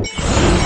You